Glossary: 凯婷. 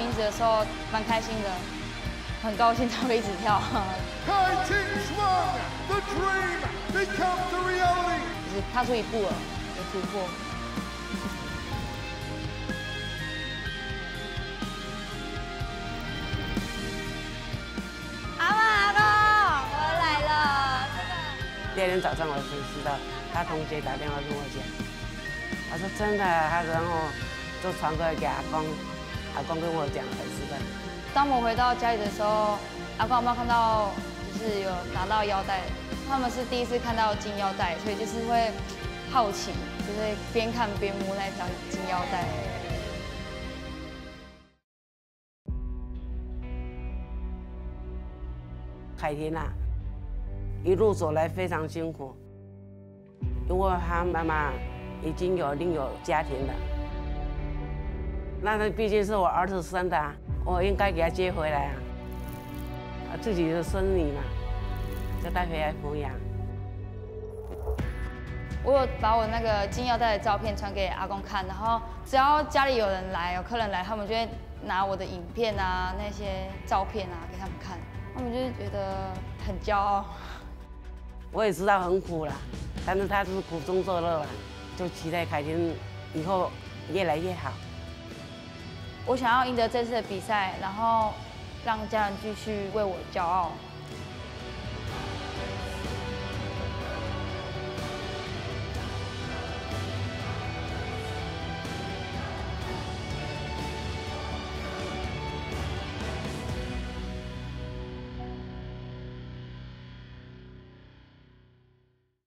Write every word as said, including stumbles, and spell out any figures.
平时的时候蛮开心的，很高兴他会一直跳。就是踏出一步了，有突破。阿妈阿公，我来了。第二天早上我才知道，他同学打电话跟我讲，他说真的，他然后就传过来给阿公。 阿公跟我讲才知道。当我回到家里的时候，阿公阿妈看到就是有拿到腰带，他们是第一次看到金腰带，所以就是会好奇，就会边看边摸那条金腰带。凯婷啊，一路走来非常辛苦，因为她妈妈已经有另有家庭了。 那那毕竟是我儿子生的、啊，我应该给他接回来啊！啊，自己的孙女嘛，就带回来抚养。我有把我那个金腰带的照片传给阿公看，然后只要家里有人来，有客人来，他们就会拿我的影片啊、那些照片啊给他们看，他们就觉得很骄傲。我也知道很苦啦，但是他是苦中作乐啦，就期待凯婷以后越来越好。 我想要赢得这次的比赛，然后让家人继续为我骄傲。